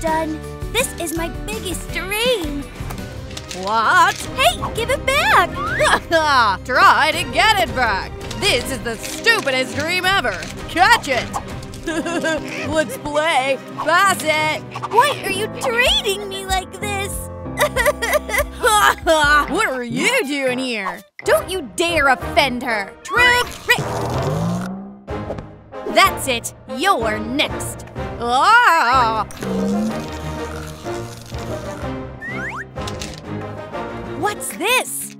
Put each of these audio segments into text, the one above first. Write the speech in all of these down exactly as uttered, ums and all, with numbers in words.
done. This is my biggest dream. What? Hey, give it back! Try to get it back. This is the stupidest dream ever. Catch it. Let's play. Pass it. Why are you treating me like this? What are you doing here? Don't you dare offend her. Troom Trick. That's it. You're next. Ah. What's this?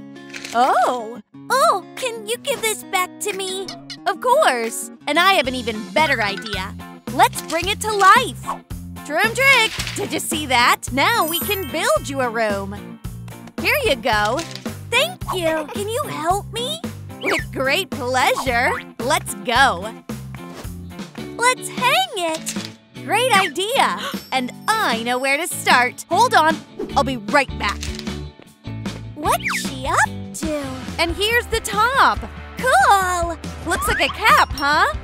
Oh. Oh, can you give this back to me? Of course. And I have an even better idea. Let's bring it to life. Troom Trick, did you see that? Now we can build you a room. Here you go. Thank you. Can you help me? With great pleasure. Let's go. Let's hang it. Great idea. And I know where to start. Hold on. I'll be right back. What's she up to? And here's the top! Cool! Looks like a cap, huh?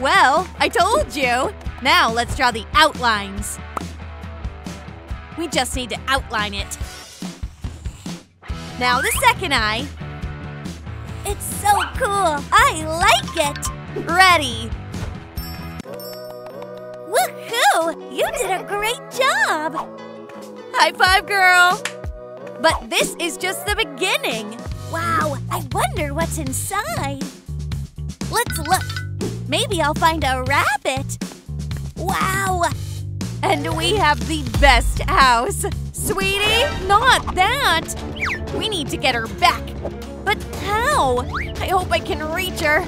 Well, I told you! Now let's draw the outlines. We just need to outline it. Now the second eye. It's so cool! I like it! Ready! Woohoo! You did a great job! High five, girl! But this is just the beginning! Wow, I wonder what's inside. Let's look. Maybe I'll find a rabbit. Wow! And we have the best house. Sweetie, not that! We need to get her back. But how? I hope I can reach her.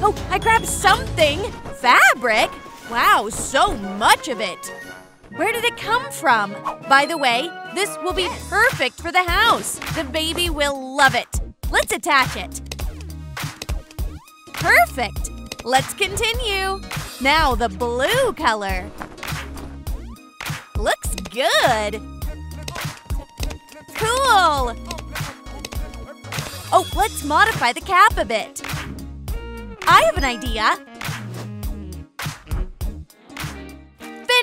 Oh, I grabbed something. Fabric? Wow, so much of it. Where did it come from? By the way, this will be perfect for the house. The baby will love it. Let's attach it. Perfect. Let's continue. Now the blue color. Looks good. Cool. Oh, let's modify the cap a bit. I have an idea.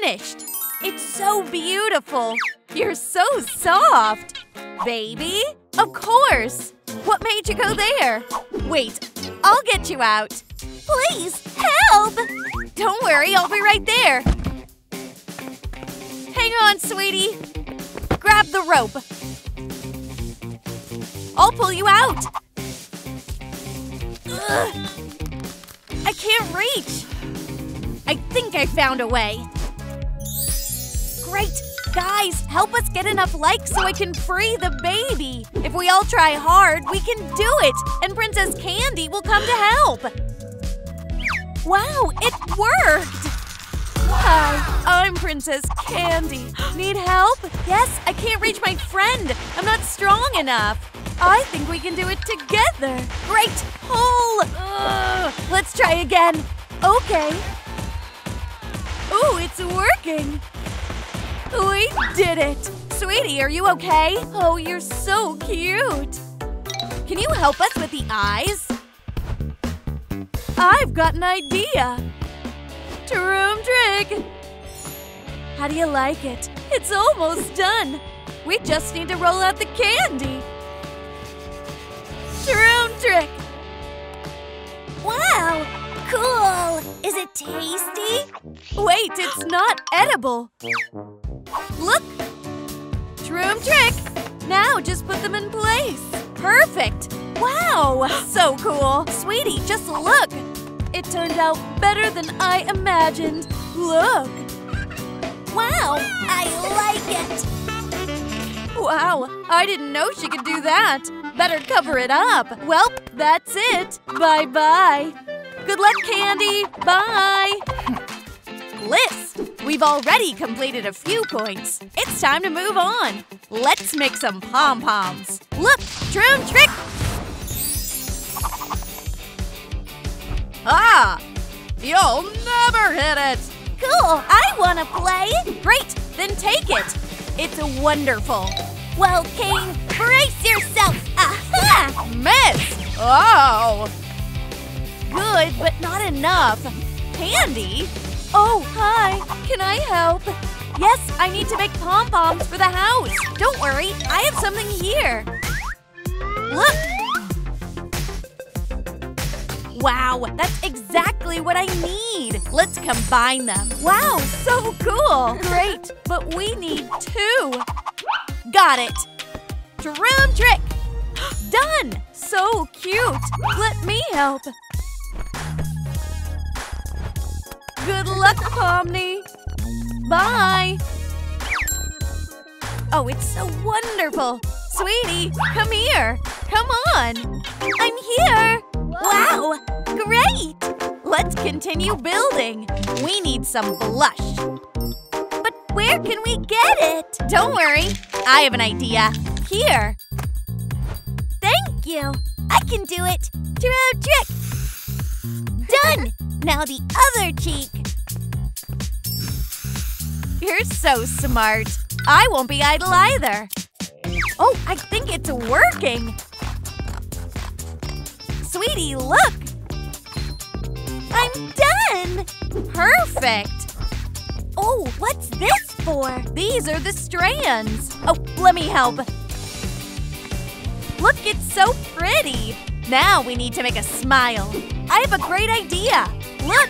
Finished. It's so beautiful. You're so soft. Baby? Of course. What made you go there? Wait, I'll get you out. Please, help! Don't worry, I'll be right there. Hang on, sweetie. Grab the rope. I'll pull you out. Ugh. I can't reach. I think I found a way. Great! Guys, help us get enough likes so I can free the baby! If we all try hard, we can do it! And Princess Candy will come to help! Wow, it worked! Hi, I'm Princess Candy. Need help? Yes, I can't reach my friend! I'm not strong enough! I think we can do it together! Great! Pull! Ugh. Let's try again! Okay! Ooh, it's working! We did it! Sweetie, are you okay? Oh, you're so cute! Can you help us with the eyes? I've got an idea! Troom Trick! How do you like it? It's almost done! We just need to roll out the candy! Troom Trick! Wow! Cool! Is it tasty? Wait, it's not edible! Look! Troom Trick! Now just put them in place! Perfect! Wow! So cool! Sweetie, just look! It turned out better than I imagined! Look! Wow! I like it! Wow! I didn't know she could do that! Better cover it up! Well, that's it! Bye-bye! Good luck, Candy! Bye! List! We've already completed a few points. It's time to move on. Let's make some pom-poms. Look, Troom Trick! Ah! You'll never hit it! Cool, I wanna play! Great, then take it! It's wonderful! Well, Caine, brace yourself! Aha! Miss! Oh! Good, but not enough. Candy? Oh, hi! Can I help? Yes, I need to make pom-poms for the house. Don't worry, I have something here. Look! Wow, that's exactly what I need. Let's combine them. Wow, so cool. Great, but we need two. Got it. Troom trick. Done. So cute. Let me help. Good luck, Pomni. Bye. Oh, it's so wonderful. Sweetie, come here. Come on. I'm here. Wow. Great. Let's continue building. We need some blush. But where can we get it? Don't worry. I have an idea. Here. Thank you. I can do it. Troom trick. Done. Now the other cheek. You're so smart. I won't be idle either. Oh, I think it's working. Sweetie, look. I'm done. Perfect. Oh, what's this for? These are the strands. Oh, let me help. Look, it's so pretty. Now we need to make a smile. I have a great idea. Look!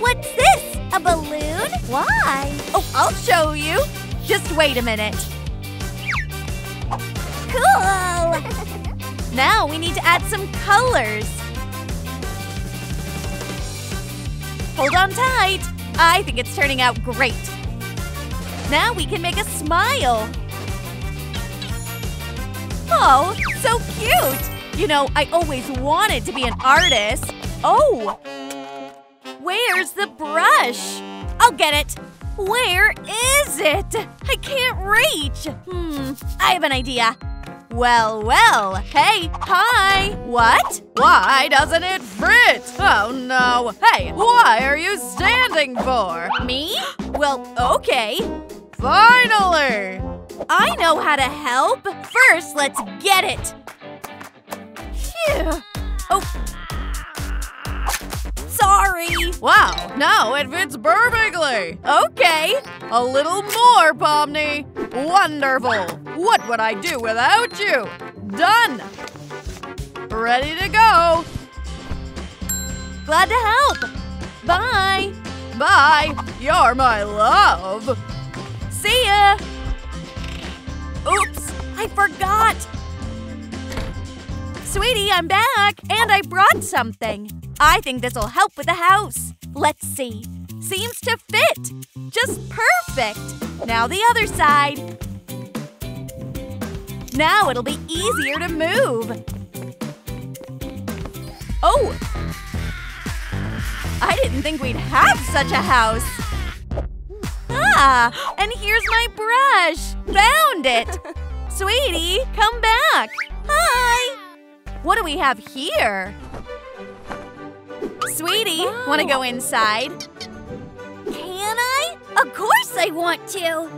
What's this? A balloon? Why? Oh, I'll show you. Just wait a minute. Cool! Now we need to add some colors. Hold on tight. I think it's turning out great. Now we can make a smile. Oh, so cute! You know, I always wanted to be an artist. Oh! Where's the brush? I'll get it. Where is it? I can't reach. Hmm, I have an idea. Well, well. Hey, hi. What? Why doesn't it fit? Oh, no. Hey, why are you standing for? Me? Well, okay. Finally. I know how to help. First, let's get it. Phew. Oh. Sorry. Wow, no, it fits perfectly. Okay, a little more, Pomni. Wonderful. What would I do without you? Done. Ready to go. Glad to help. Bye. Bye. You're my love. See ya. Oops, I forgot. Sweetie, I'm back, and I brought something. I think this'll help with the house. Let's see. Seems to fit. Just perfect. Now the other side. Now it'll be easier to move. Oh! I didn't think we'd have such a house. Ah! And here's my brush. Found it. Sweetie, come back. Hi! What do we have here? Sweetie, want to go inside? Can I? Of course I want to!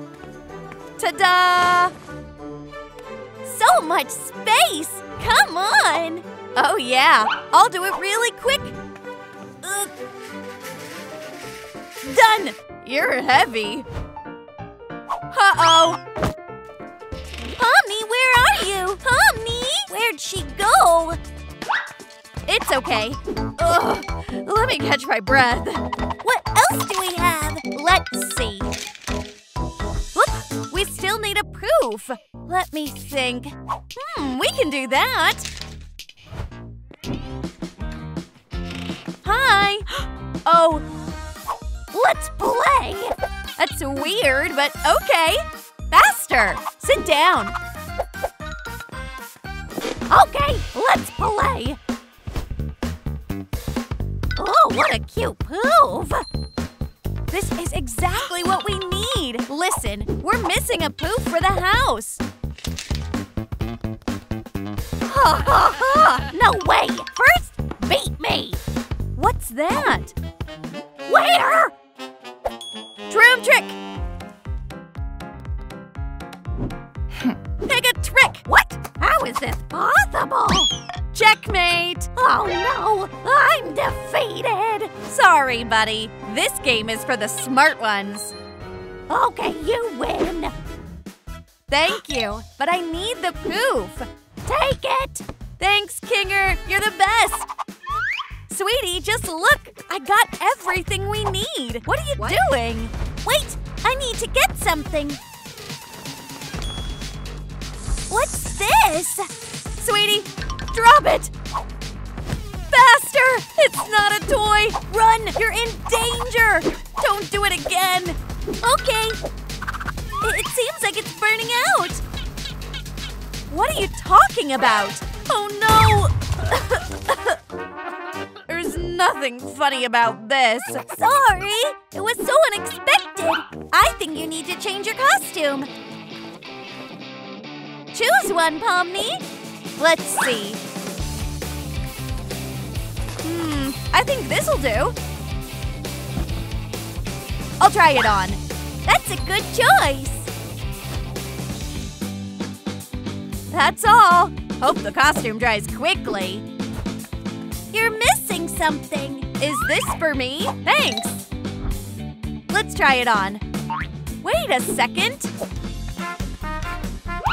Ta-da! So much space! Come on! Oh yeah, I'll do it really quick! Ugh. Done! You're heavy! Uh-oh! Pomni, where are you? Pomni! Where'd she go? It's okay. Ugh, let me catch my breath. What else do we have? Let's see. Look, we still need a proof. Let me think. Hmm, we can do that. Hi. Oh, let's play. That's weird, but okay. Faster. Sit down. Okay, let's play. Oh, what a cute poof! This is exactly what we need! Listen, we're missing a poof for the house! Ha ha ha! No way! First, beat me! What's that? Where? Troom trick! Pick a trick! What? How is this possible? Checkmate! Oh no, I'm defeated! Sorry, buddy. This game is for the smart ones. Okay, you win. Thank you, but I need the poof. Take it. Thanks, Kinger. You're the best. Sweetie, just look. I got everything we need. What are you what? doing? Wait, I need to get something. What's this? Sweetie, drop it. Faster! It's not a toy! Run! You're in danger! Don't do it again! Okay! It, it seems like it's burning out! What are you talking about? Oh no! There's nothing funny about this. Sorry! It was so unexpected! I think you need to change your costume! Choose one, Pomni! Let's see. Hmm, I think this'll do. I'll try it on. That's a good choice. That's all. Hope the costume dries quickly. You're missing something. Is this for me? Thanks. Let's try it on. Wait a second.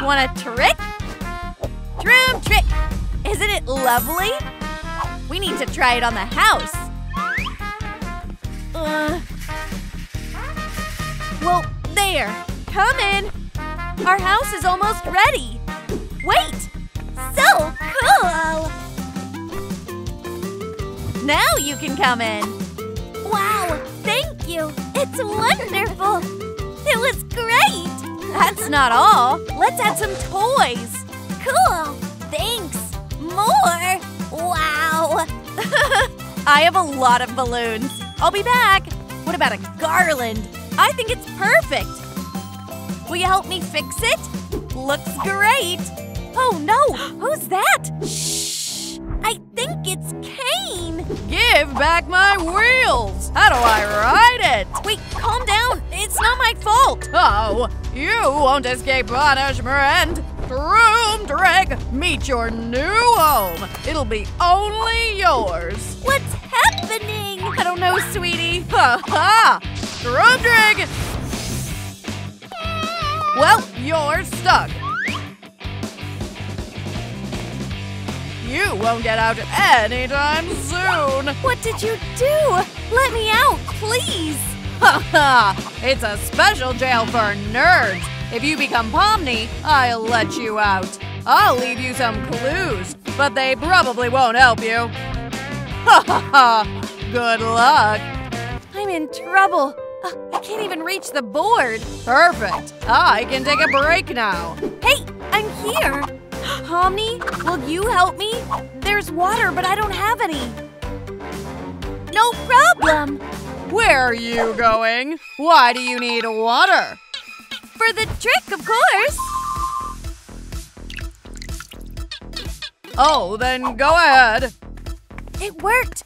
Want a trick? Troom trick. Isn't it lovely? We need to try it on the house. Uh, well, there. Come in. Our house is almost ready. Wait. So cool. Now you can come in. Wow. Thank you. It's wonderful. It was great. That's not all. Let's add some toys. Cool. Thanks. More. Wow! I have a lot of balloons. I'll be back. What about a garland? I think it's perfect. Will you help me fix it? Looks great. Oh no, who's that? Shh! I think it's Caine. Give back my wheels. How do I ride it? Wait, calm down. It's not my fault. Oh, you won't escape punishment. Troom Trick, meet your new home. It'll be only yours. What's happening? I don't know, sweetie. Ha ha! Troom Trick! Well, you're stuck. You won't get out anytime soon. What did you do? Let me out, please. Ha ha! It's a special jail for nerds. If you become Pomni, I'll let you out. I'll leave you some clues, but they probably won't help you. Ha ha ha! Good luck. I'm in trouble. Uh, I can't even reach the board. Perfect. I can take a break now. Hey, I'm here. Pomni, will you help me? There's water, but I don't have any. No problem. Where are you going? Why do you need water? For the trick, of course! Oh, then go ahead. It worked!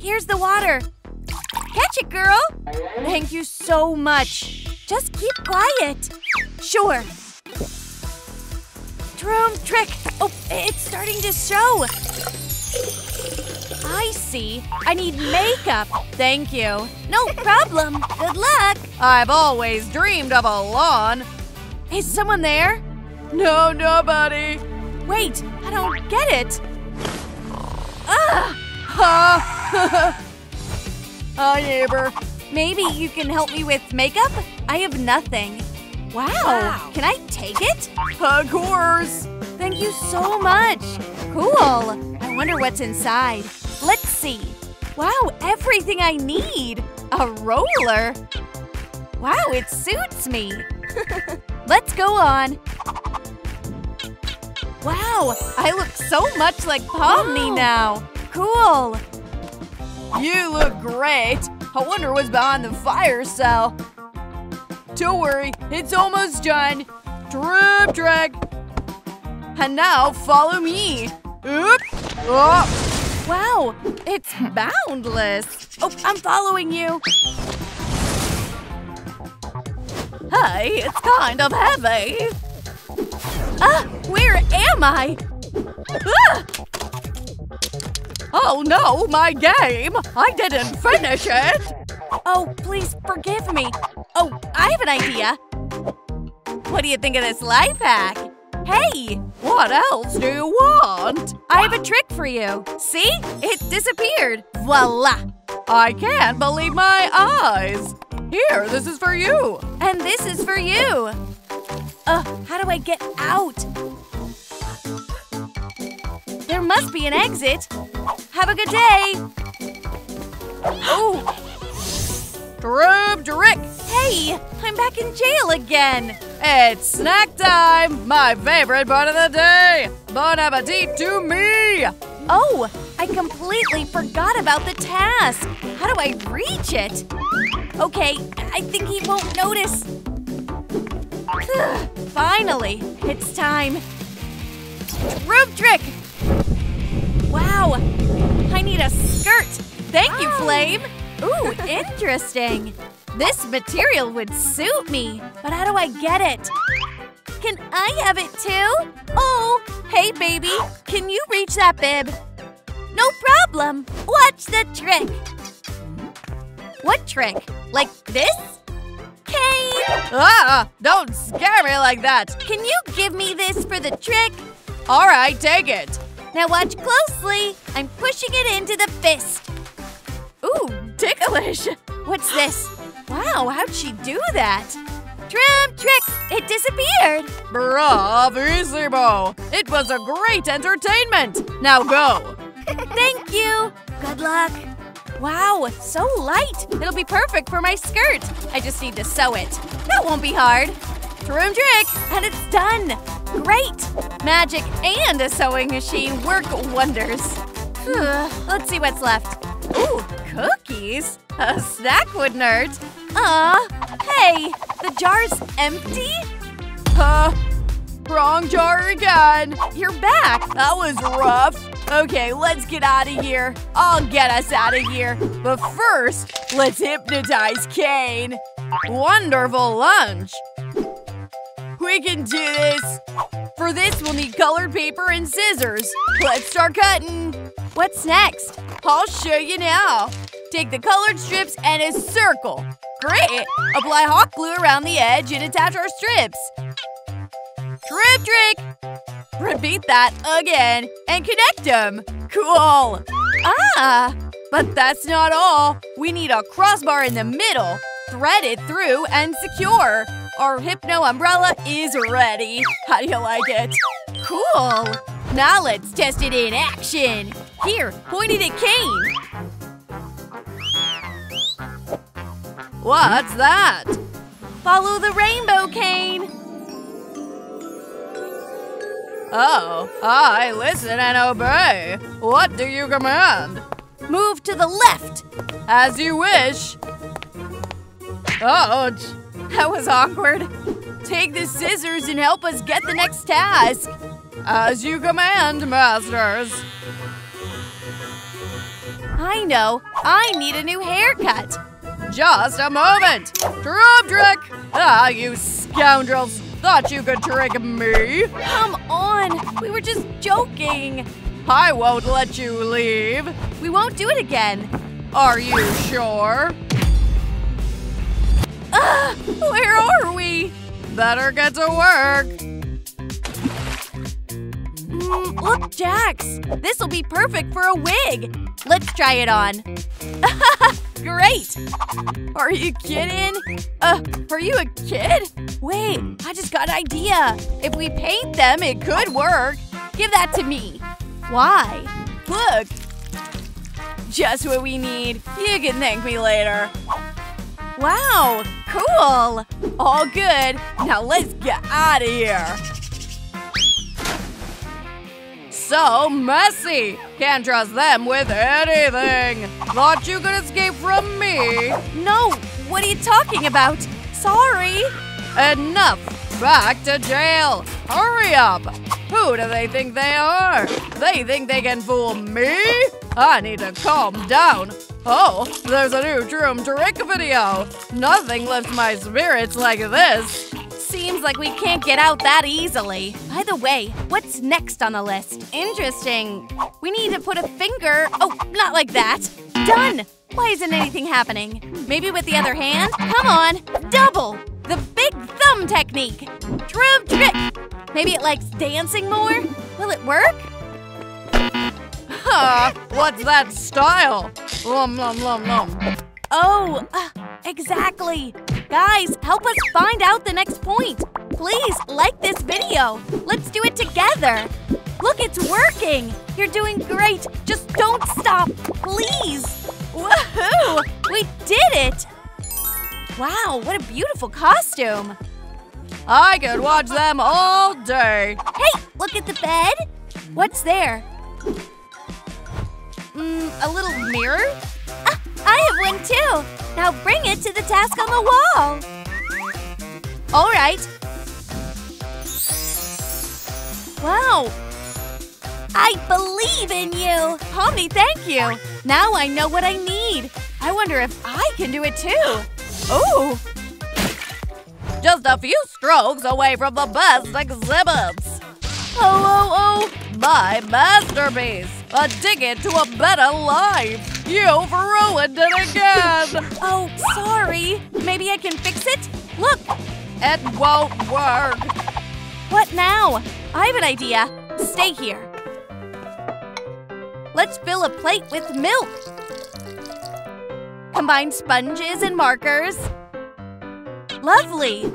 Here's the water. Catch it, girl! Thank you so much. Just keep quiet. Sure. Troom trick! Oh, it's starting to show! I see. I need makeup. Thank you. No problem. Good luck. I've always dreamed of a lawn. Is someone there? No, nobody. Wait, I don't get it. Ah! Ha! Hi, neighbor. Maybe you can help me with makeup? I have nothing. Wow. wow. Can I take it? Of course. Thank you so much. Cool. I wonder what's inside. Let's see. Wow, everything I need. A roller. Wow, it suits me. Let's go on. Wow, I look so much like Pomni now. Cool. You look great. I wonder what's behind the fire cell. Don't worry, it's almost done. Troom Trick. And now follow me. Oop. Oh. Wow, it's boundless. Oh, I'm following you. Hey, it's kind of heavy. Ah, where am I? Ah! Oh no, my game. I didn't finish it. Oh, please forgive me. Oh, I have an idea. What do you think of this life hack? Hey, what else do you want? I have a trick for you. See? It disappeared. Voila! I can't believe my eyes. Here, this is for you. And this is for you. Uh, how do I get out? There must be an exit. Have a good day. Oh! Troom Trick! Hey, I'm back in jail again. It's snack time, my favorite part of the day. Bon appetit to me. Oh, I completely forgot about the task. How do I reach it? Okay, I think he won't notice. Ugh, finally, it's time. Troom Trick! Wow, I need a skirt. Thank you, Flame. Ooh, interesting. This material would suit me, but how do I get it? Can I have it too? Oh, hey baby, can you reach that bib? No problem, watch the trick. What trick? Like this? Caine! Ah, don't scare me like that. Can you give me this for the trick? All right, take it. Now watch closely. I'm pushing it into the fist. Ooh, ticklish. What's this? Wow, how'd she do that? Troom Trick! It disappeared! Bravissimo! It was a great entertainment! Now go! Thank you! Good luck! Wow, so light! It'll be perfect for my skirt! I just need to sew it. That won't be hard! Troom Trick! And it's done! Great! Magic and a sewing machine work wonders! Let's see what's left. Ooh, cookies? A snack wouldn't hurt. Aw, hey, the jar's empty? Huh, wrong jar again. You're back. That was rough. Okay, let's get out of here. I'll get us out of here. But first, let's hypnotize Caine. Wonderful lunch. We can do this. For this, we'll need colored paper and scissors. Let's start cutting. What's next? I'll show you now. Take the colored strips and a circle. Great! Apply hot glue around the edge and attach our strips. Troom Trick! Repeat that again and connect them. Cool! Ah! But that's not all. We need a crossbar in the middle. Thread it through and secure. Our hypno umbrella is ready. How do you like it? Cool! Now let's test it in action. Here, point it at Caine. What's that? Follow the rainbow, Caine. Oh, I listen and obey. What do you command? Move to the left. As you wish. Ouch. That was awkward. Take the scissors and help us get the next task. As you command, masters. I know. I need a new haircut. Just a moment! Troom Trick! Ah, you scoundrels! Thought you could trick me? Come on! We were just joking! I won't let you leave! We won't do it again! Are you sure? Ah! Where are we? Better get to work! Mm, look, Jax! This'll be perfect for a wig! Let's try it on! Great! Are you kidding? Uh, are you a kid? Wait, I just got an idea. If we paint them, it could work. Give that to me. Why? Look. Just what we need. You can thank me later. Wow, cool. All good. Now let's get out of here. So messy! Can't trust them with anything! Thought you could escape from me! No! What are you talking about? Sorry! Enough! Back to jail! Hurry up! Who do they think they are? They think they can fool me? I need to calm down! Oh, there's a new Troom Trick video! Nothing lifts my spirits like this! Seems like we can't get out that easily. By the way, what's next on the list? Interesting. We need to put a finger… Oh, not like that. Done! Why isn't anything happening? Maybe with the other hand? Come on, double! The big thumb technique! Troom Trick! Maybe it likes dancing more? Will it work? Huh, what's that style? Lum, lum, lum, lum. Oh, uh, exactly. Guys, help us find out the next point. Please like this video. Let's do it together. Look, it's working. You're doing great. Just don't stop, please. Woohoo! We did it. Wow, what a beautiful costume. I could watch them all day. Hey, look at the bed. What's there? Mm, a little mirror? Ah, I have one too. Now bring it to the task on the wall. All right. Wow. I believe in you. Pomni, thank you. Now I know what I need. I wonder if I can do it too. Ooh. Just a few strokes away from the best exhibits. Oh, oh, oh. My masterpiece. A ticket to a better life! You've ruined it again! Oh, sorry! Maybe I can fix it? Look! It won't work! What now? I have an idea! Stay here! Let's fill a plate with milk! Combine sponges and markers! Lovely!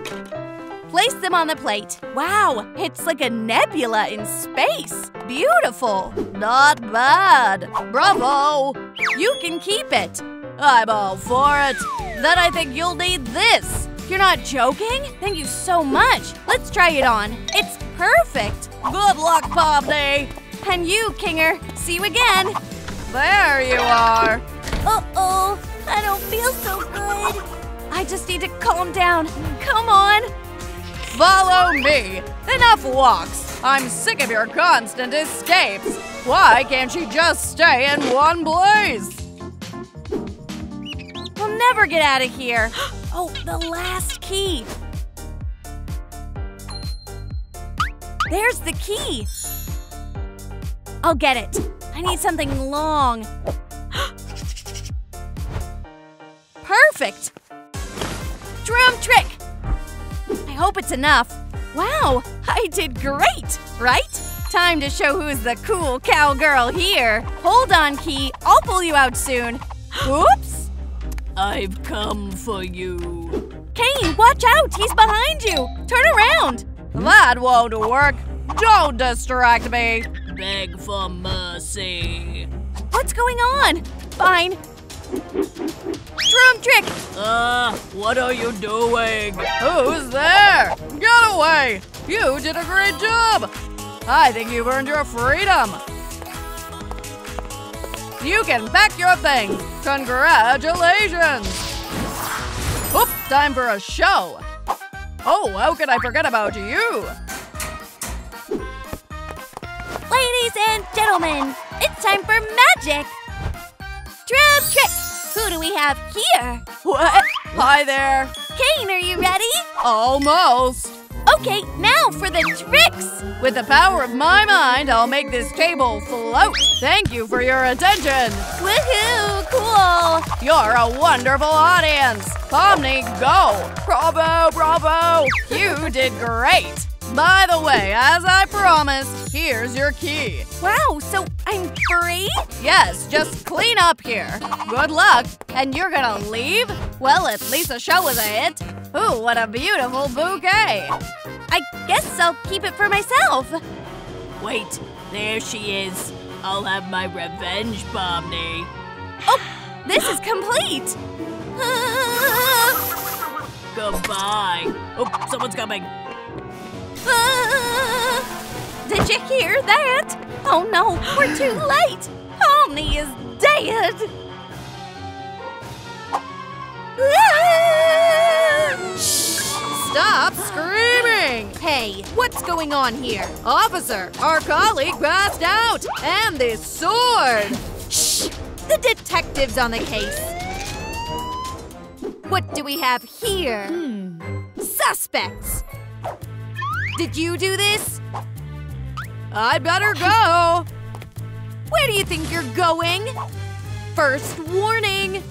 Place them on the plate. Wow, it's like a nebula in space. Beautiful. Not bad. Bravo. You can keep it. I'm all for it. Then I think you'll need this. You're not joking? Thank you so much. Let's try it on. It's perfect. Good luck, Bobney. And you, Kinger. See you again. There you are. Uh-oh. I don't feel so good. I just need to calm down. Come on. Follow me! Enough walks! I'm sick of your constant escapes! Why can't she just stay in one place? We'll never get out of here! Oh, the last key! There's the key! I'll get it! I need something long! Perfect! Drum trick! I hope it's enough. Wow, I did great, right? Time to show who's the cool cowgirl here. Hold on, Key. I'll pull you out soon. Oops! I've come for you. Caine, watch out! He's behind you! Turn around! That won't work. Don't distract me. Beg for mercy. What's going on? Fine. Troom trick! Uh, what are you doing? Who's there? Get away! You did a great job! I think you've earned your freedom! You can pack your things! Congratulations! Oops, time for a show! Oh, how could I forget about you? Ladies and gentlemen, it's time for magic! Troom trick! Who do we have here? What? Hi there. Caine, are you ready? Almost. Okay, now for the tricks. With the power of my mind, I'll make this table float. Thank you for your attention. Woohoo, cool. You're a wonderful audience. Pomni, go. Bravo, bravo. You did great. By the way, as I promised, here's your key. Wow, so I'm free? Yes, just clean up here. Good luck. And you're gonna leave? Well, at least the show was a hit. Ooh, what a beautiful bouquet. I guess I'll keep it for myself. Wait, there she is. I'll have my revenge, Bobney. Oh, this is complete. Goodbye. Oh, someone's coming. Uh, did you hear that? Oh no, we're too late! Pomni is dead! Uh, Stop screaming! Hey, what's going on here? Officer, our colleague passed out! And this sword! Shh! The detective's on the case. What do we have here? Hmm. Suspects! Did you do this? I better go! Where do you think you're going? First warning!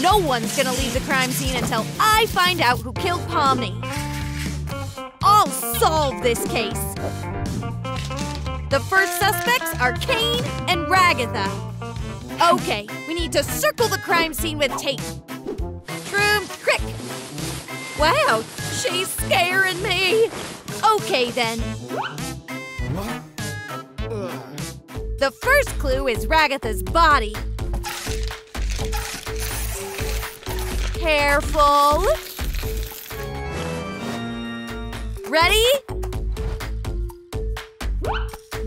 No one's gonna leave the crime scene until I find out who killed Pomni. I'll solve this case. The first suspects are Caine and Ragatha. Okay, we need to circle the crime scene with tape. Troom Trick. Wow, she's scaring me. Okay then. The first clue is Ragatha's body. Careful. Ready?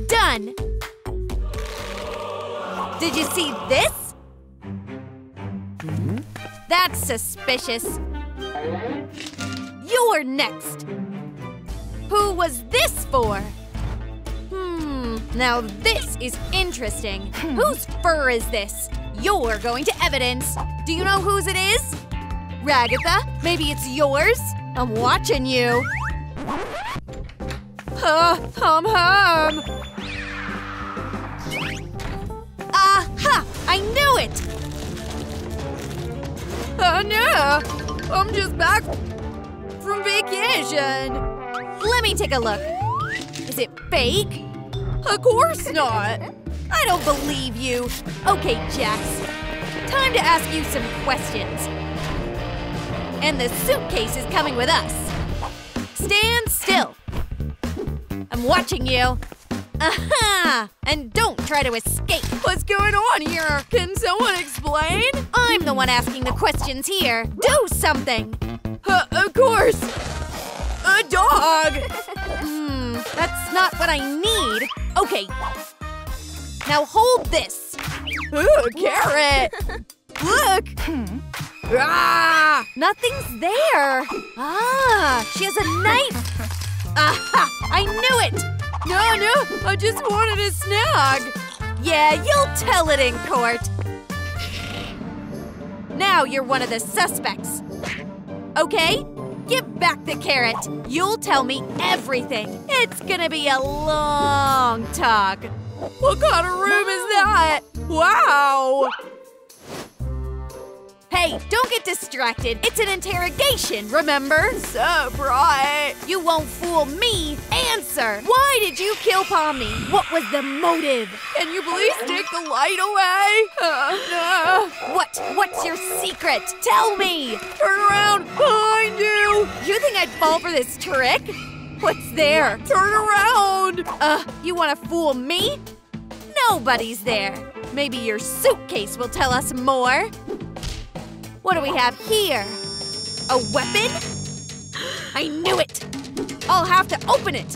Done. Did you see this? That's suspicious. You're next. Who was this for? Now this is interesting. Whose fur is this? You're going to evidence. Do you know whose it is? Ragatha, maybe it's yours? I'm watching you. Huh, hum hum. Aha, I knew it. Oh no, I'm just back from vacation. Let me take a look. Is it fake? Of course not! I don't believe you! Okay, Jax, time to ask you some questions. And the suitcase is coming with us. Stand still. I'm watching you. Aha! And don't try to escape. What's going on here? Can someone explain? I'm the one asking the questions here. Do something! Uh, of course! A dog! Hmm, that's not what I need. Okay, now hold this. Ooh, carrot! Look! Hmm. Ah! Nothing's there. Ah, she has a knife. Aha, I knew it. No, no, I just wanted a snack. Yeah, you'll tell it in court. Now you're one of the suspects. Okay, give back the carrot. You'll tell me everything. It's gonna be a long talk. What kind of room is that? Wow! Hey, don't get distracted. It's an interrogation, remember? So bright. You won't fool me. Answer. Why did you kill Pomni? What was the motive? Can you please take the light away? Oh, no. What? What's your secret? Tell me. Turn around behind you. You think I'd fall for this trick? What's there? Turn around! Uh, you want to fool me? Nobody's there. Maybe your suitcase will tell us more. What do we have here? A weapon? I knew it! I'll have to open it!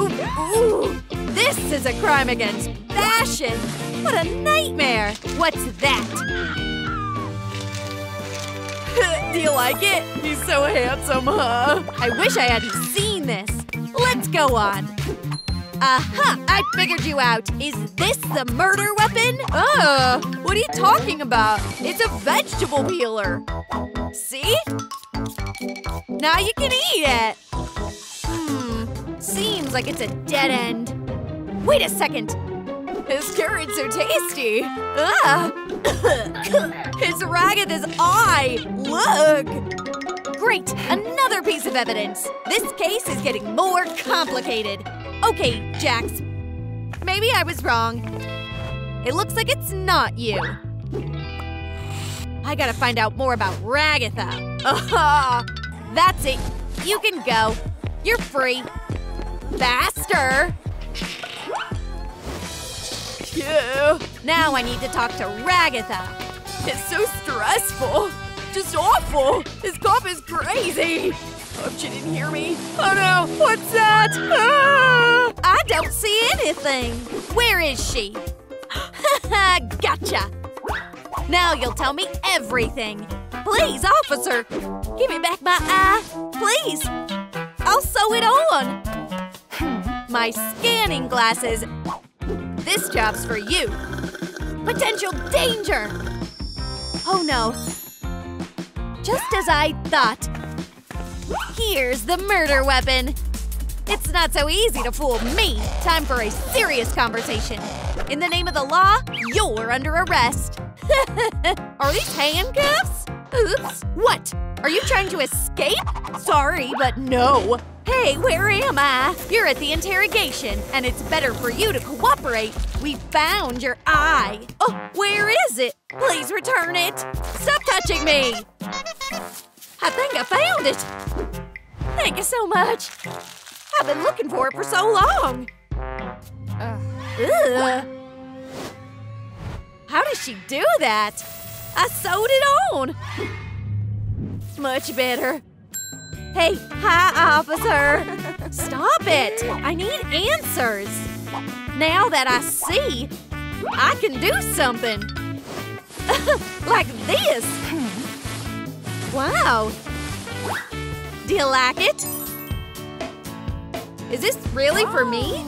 Ooh, ooh! This is a crime against fashion! What a nightmare! What's that? Do you like it? He's so handsome, huh? I wish I hadn't seen this. Let's go on. Aha! I figured you out. Is this the murder weapon? Uh, what are you talking about? It's a vegetable peeler. See? Now you can eat it. Hmm. Seems like it's a dead end. Wait a second. His carrot's so tasty. Ah! It's Ragatha's eye. Look. Great! Another piece of evidence! This case is getting more complicated! Okay, Jax. Maybe I was wrong. It looks like it's not you. I gotta find out more about Ragatha. Aha! That's it. You can go. You're free. Faster! Yeah. Now I need to talk to Ragatha. It's so stressful. Just awful! This cop is crazy! Hope she didn't hear me. Oh no! What's that? Ah! I don't see anything! Where is she? Haha! Gotcha! Now you'll tell me everything! Please, officer! Give me back my eye! Please! I'll sew it on! My scanning glasses! This job's for you! Potential danger! Oh no! Just as I thought. Here's the murder weapon. It's not so easy to fool me. Time for a serious conversation. In the name of the law, you're under arrest. Are these handcuffs? Oops. What? Are you trying to escape? Sorry, but no. Hey, where am I? You're at the interrogation, and it's better for you to cooperate. We found your eye. Oh, where is it? Please return it. Stop touching me. I think I found it. Thank you so much. I've been looking for it for so long. Uh, ugh. How did she do that? I sewed it on. Much better. Hey, hi, officer. Stop it. I need answers. Now that I see, I can do something. Like this. Wow. Do you like it? Is this really for me?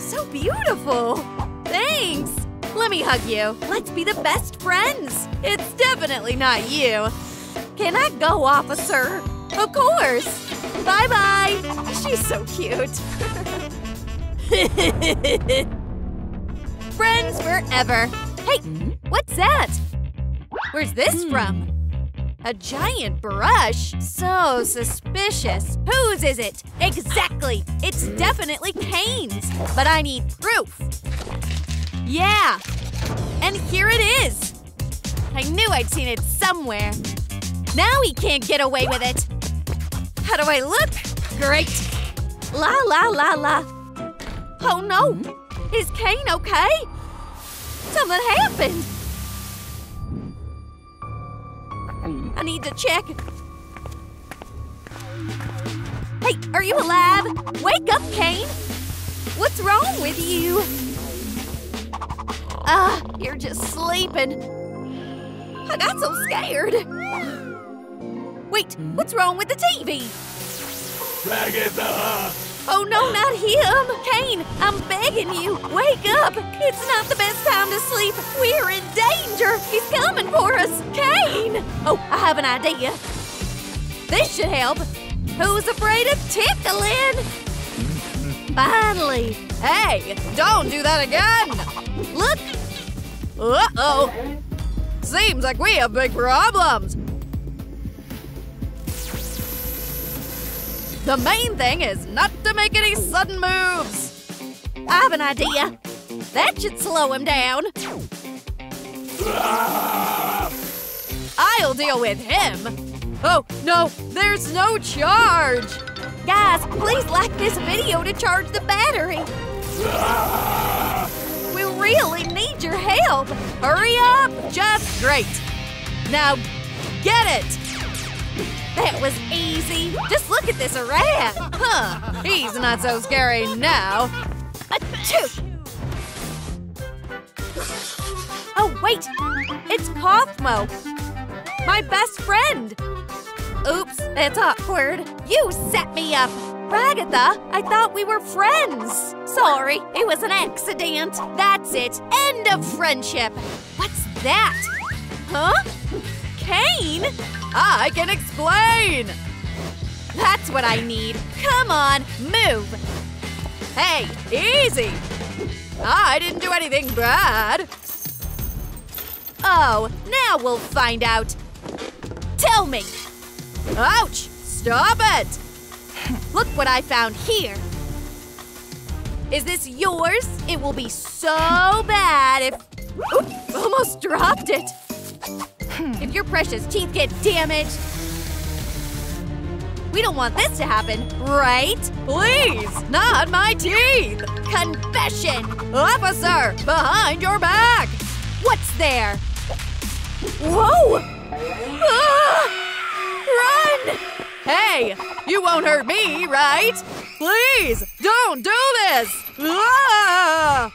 So beautiful. Thanks. Let me hug you. Let's be the best friends. It's definitely not you. Can I go, officer? Of course. Bye-bye. She's so cute. Friends forever. Hey, what's that? Where's this from? A giant brush? So suspicious. Whose is it? Exactly. It's definitely Caine's. But I need proof. Yeah. And here it is. I knew I'd seen it somewhere. Now he can't get away with it. How do I look? Great. La la la la. Oh no. Is Caine okay? Something happened. I need to check. Hey, are you alive? Wake up, Caine! What's wrong with you? Ah, uh, you're just sleeping. I got so scared. Wait, what's wrong with the T V? Ragatha! Oh no, not him! Caine, I'm begging you, wake up! It's not the best time to sleep! We're in danger! He's coming for us! Caine! Oh, I have an idea. This should help. Who's afraid of tickling? Finally! Hey, don't do that again! Look! Uh-oh! Seems like we have big problems! The main thing is not to make any sudden moves. I have an idea. That should slow him down. Ah! I'll deal with him. Oh, no, there's no charge. Guys, please like this video to charge the battery. Ah! We really need your help. Hurry up. Just great. Now, get it. That was easy. Just look at this rat. Huh. He's not so scary now. Achoo! Oh, wait. It's Pomni, my best friend. Oops, that's awkward. You set me up. Ragatha, I thought we were friends. Sorry, it was an accident. That's it. End of friendship. What's that? Huh? Caine? I can explain! That's what I need. Come on, move! Hey, easy! I didn't do anything bad. Oh, now we'll find out. Tell me! Ouch! Stop it! Look what I found here. Is this yours? It will be so bad if… Oops, almost dropped it. If your precious teeth get damaged… We don't want this to happen, right? Please, not my teeth! Confession! Officer, behind your back! What's there? Whoa! Ah! Run! Hey, you won't hurt me, right? Please, don't do this! Ah!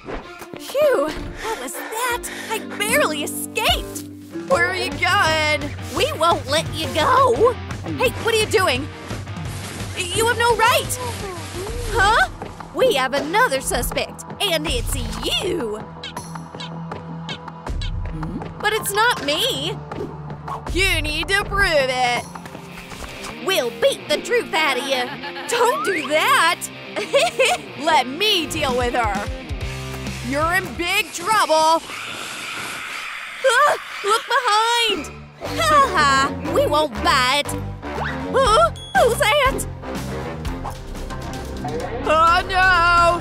Phew, what was that? I barely escaped! Where are you going? We won't let you go. Hey, what are you doing? You have no right. Huh? We have another suspect, and it's you. But it's not me. You need to prove it. We'll beat the truth out of you. Don't do that. Let me deal with her. You're in big trouble. Ah! Look behind! Ha ha! We won't bite! Huh? Who's that? Oh no!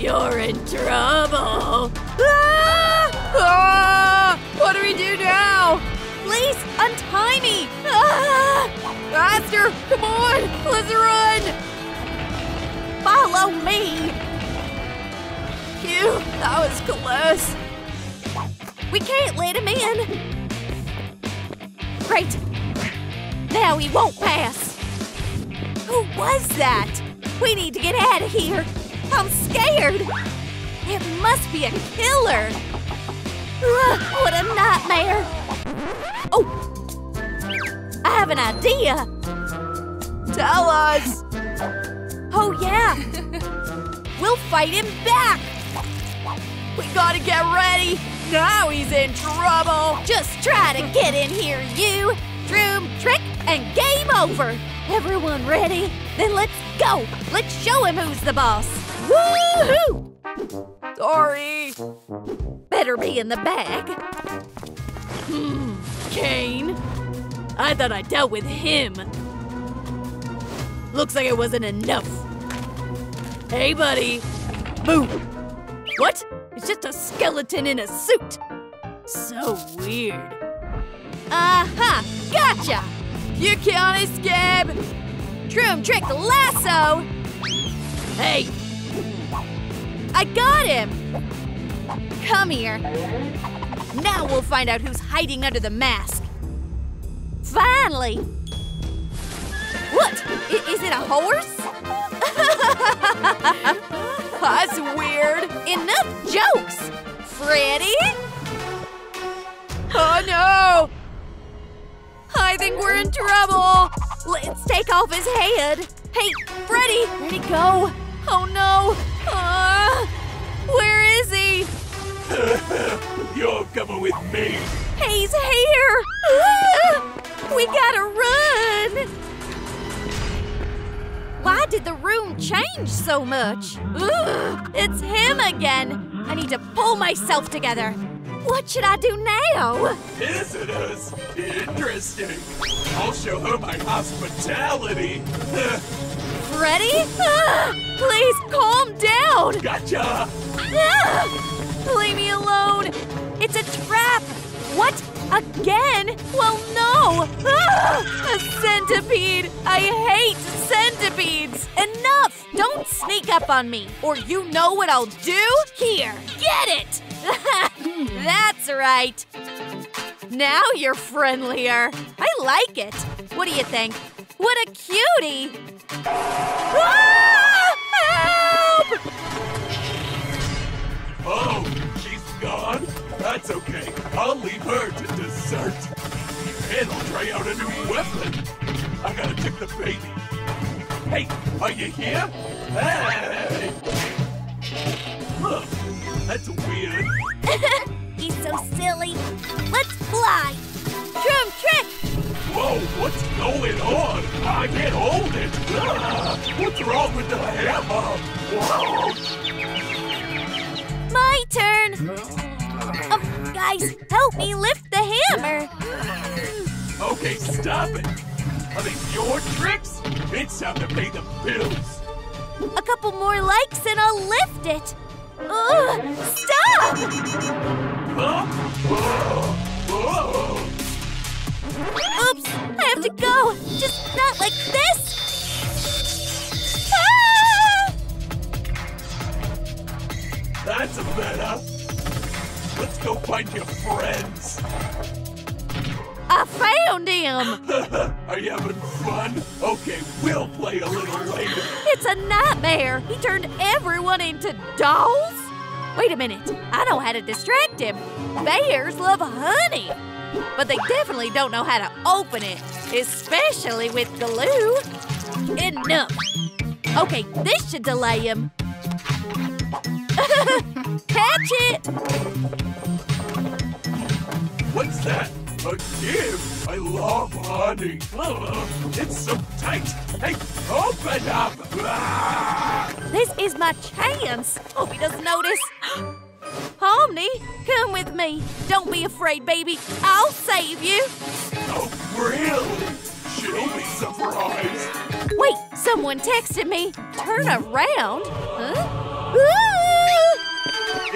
You're in trouble! Ah! Ah! What do we do now? Please untie me! Ah! Faster! Come on! Let's run! Follow me! Phew! That was close! We can't let him in! Great! Now he won't pass! Who was that? We need to get out of here! I'm scared! It must be a killer! Ugh, what a nightmare! Oh! I have an idea! Tell us! Oh yeah! We'll fight him back! We gotta get ready! Now he's in trouble! Just try to get in here, you! Troom, trick, and game over! Everyone ready? Then let's go! Let's show him who's the boss! Woo-hoo! Sorry! Better be in the bag. Hmm, Caine? I thought I dealt with him. Looks like it wasn't enough. Hey, buddy! Boom! What? It's just a skeleton in a suit! So weird. Aha! Uh-huh. Gotcha! You can't escape! Troom Trick Lasso! Hey! I got him! Come here. Now we'll find out who's hiding under the mask. Finally! What? I- is it a horse? That's weird. Enough jokes, Freddy! Oh no! I think we're in trouble. Let's take off his head. Hey, Freddy! Where'd he go? Oh no! Uh, where is he? You're coming with me. He's here! Ah, we gotta run! Why did the room change so much? Ugh, it's him again! I need to pull myself together. What should I do now? Visitors? Interesting. I'll show her my hospitality. Freddy? Ah, please calm down! Gotcha! Ah, leave me alone! It's a trap! What? Again? Well, no! Ah, a centipede! I hate centipedes! Enough! Don't sneak up on me, or you know what I'll do? Here, get it! That's right! Now you're friendlier. I like it. What do you think? What a cutie! Ah! Help! Oh, she's gone? That's okay. I'll leave her to dessert. And I'll try out a new weapon. I gotta check the baby. Hey, are you here? Hey! Look, that's weird. He's so silly. Let's fly. Troom Trick! Whoa, what's going on? I can't hold it. Ah, what's wrong with the hammer? Whoa! My turn. Oh, guys, help me lift the hammer! Okay, stop it! Are these your tricks? It's time to pay the bills! A couple more likes and I'll lift it! Ugh, stop! Huh? Whoa. Whoa. Oops, I have to go! Just not like this! Ah! That's a better! Let's go find your friends. I found him. Are you having fun? Okay, we'll play a little later. It's a nightmare. He turned everyone into dolls? Wait a minute. I know how to distract him. Bears love honey. But they definitely don't know how to open it, especially with glue. Enough. Okay, this should delay him. Catch it! What's that? A gift? I love honey. It's so tight. Hey, open up! This is my chance. Hope he doesn't notice. Pomni, come with me. Don't be afraid, baby. I'll save you. Oh, really? She'll be surprised. Wait, someone texted me. Turn around? Huh? Ooh!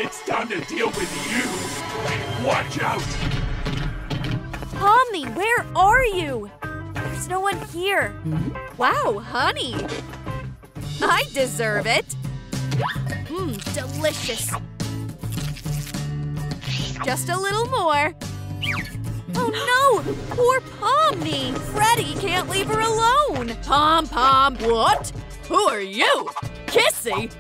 It's time to deal with you. Watch out. Pomni, where are you? There's no one here. Mm-hmm. Wow, honey. I deserve it. Mmm, delicious. Just a little more. Oh no! Poor Pomni! Freddy can't leave her alone! Pom Pom, what? Who are you? Kissy?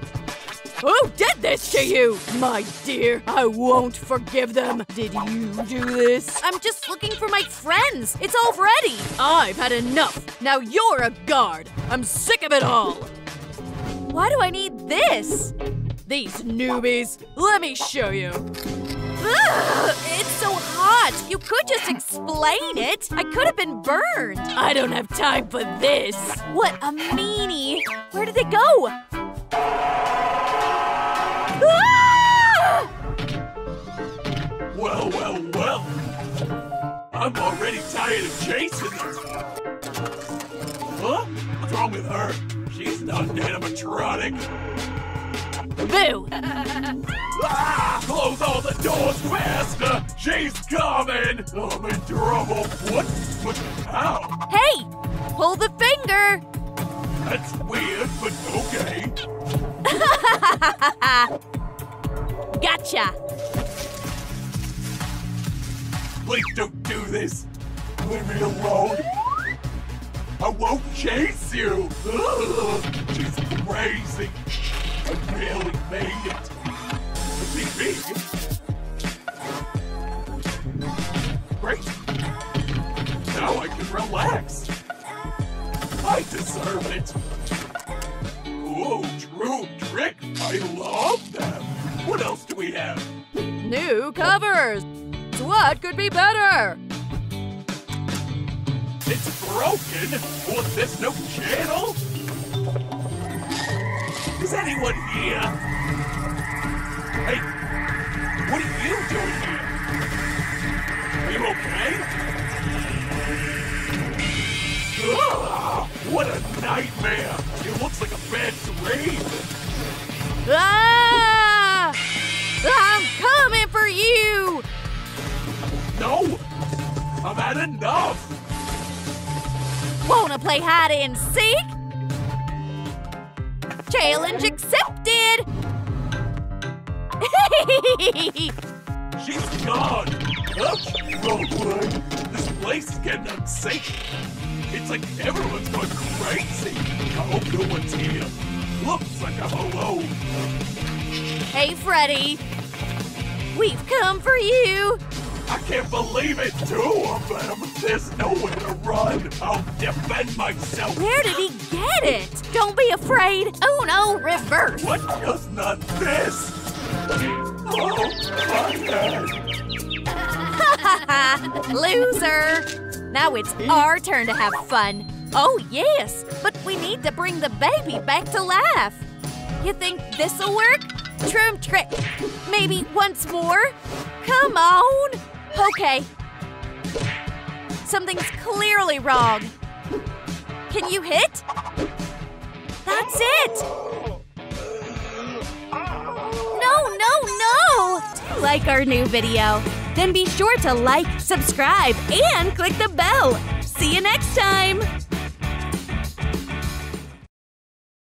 Who did this to you? My dear, I won't forgive them. Did you do this? I'm just looking for my friends. It's all Freddy. I've had enough. Now you're a guard. I'm sick of it all. Why do I need this? These newbies. Let me show you. Ugh, it's so hot. You could just explain it. I could have been burned. I don't have time for this. What a meanie. Where did they go? Ah! Well, well, well. I'm already tired of chasing her. Huh? What's wrong with her? She's not animatronic. Boo! Ah! Close all the doors faster! She's coming! I'm in trouble! What? But how? Hey! Pull the finger! That's weird, but okay. Gotcha! Please don't do this! Leave me alone! I won't chase you! Ugh. She's crazy! I barely made it. T V. Great. Now I can relax. I deserve it. Ooh, Troom Trick. I love them. What else do we have? New covers. What could be better? It's broken? Or there's no channel? Is anyone here? Hey, what are you doing here? Are you okay? Ugh, what a nightmare! It looks like a bad dream! Ah! I'm coming for you! No! I've had enough! Wanna play hide and seek? Challenge accepted! She's gone! Ouch! Oh, this place is getting unsafe! It's like everyone's going crazy! I hope no one's here! Looks like I'm alone! Hey, Freddy! We've come for you! I can't believe it! Two of them! There's nowhere to run! I'll defend myself! Where did he get it? Don't be afraid! Oh no, reverse! What? Just not this! Oh, my head! Ha Loser! Now it's our turn to have fun! Oh yes, but we need to bring the baby back to life! You think this'll work? Troom Trick! Maybe once more? Come on! Okay. Something's clearly wrong. Can you hit? That's it! No, no, no! Do you like our new video? Then be sure to like, subscribe, and click the bell! See you next time!